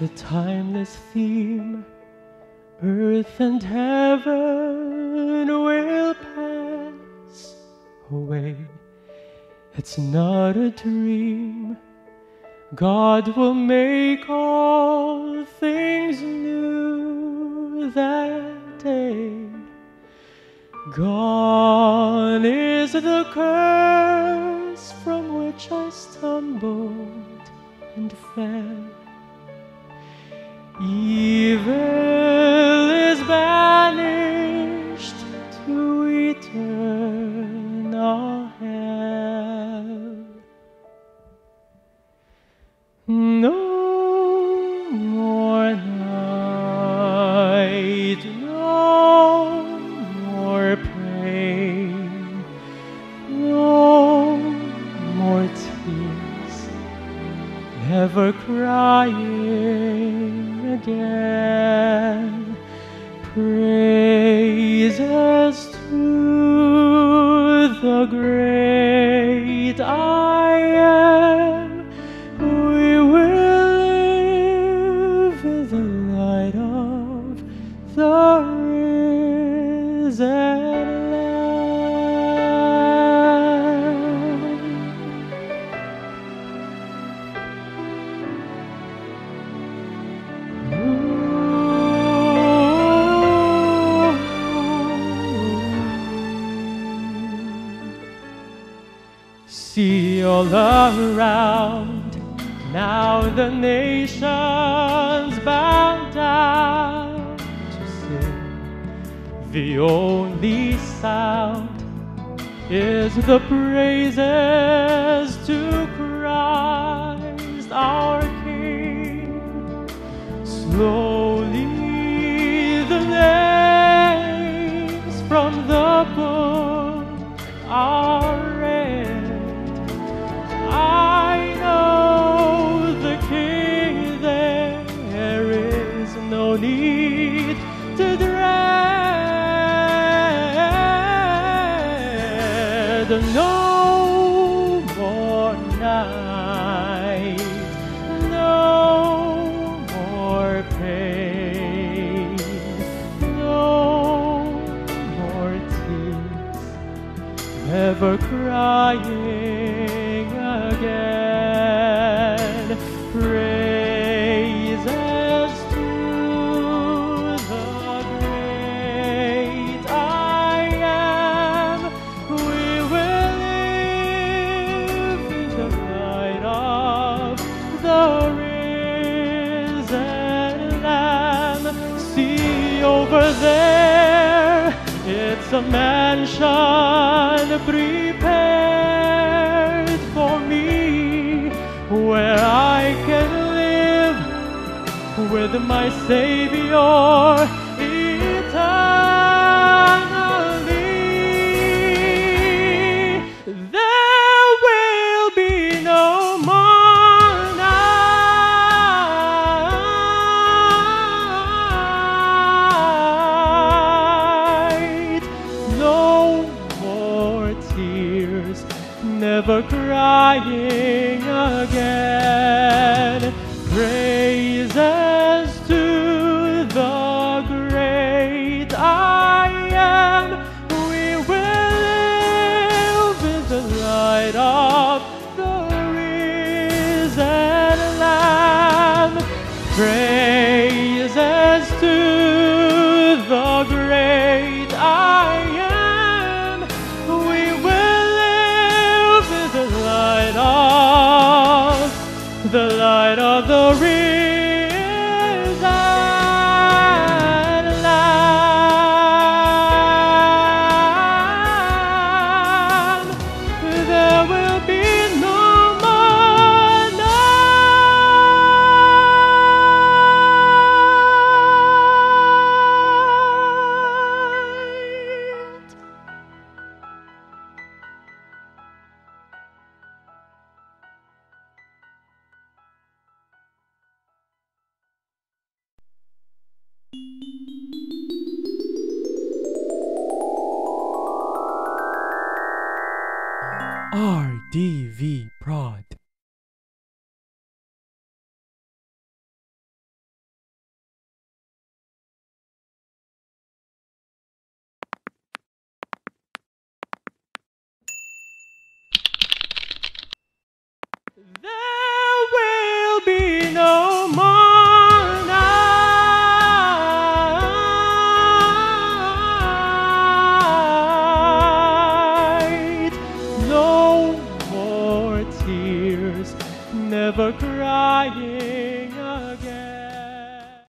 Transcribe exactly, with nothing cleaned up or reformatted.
the timeless theme, earth and heaven will pass away. It's not a dream, God will make all things new that day. Gone is the curse from which I stumbled and fell. Evil is banished to eternal hell. No more night, no more pain, no more tears, never crying again. Praises to the great I Am. We will live in the light of the risen. See all around, now the nations bow down to sing. The only sound is the praises to Christ our King. Slowly the names from the book are need to dread. No more night, no more pain, no more tears, never crying again. Praises over there, it's a mansion prepared for me, where I can live with my Savior eternally. There will be no more. Never crying again. Praises to the great I Am. We will live in the light of the risen Lamb. Praises to the great I Am. The light of the risen Lamb. There will be no more night. R D V Prod. Never crying.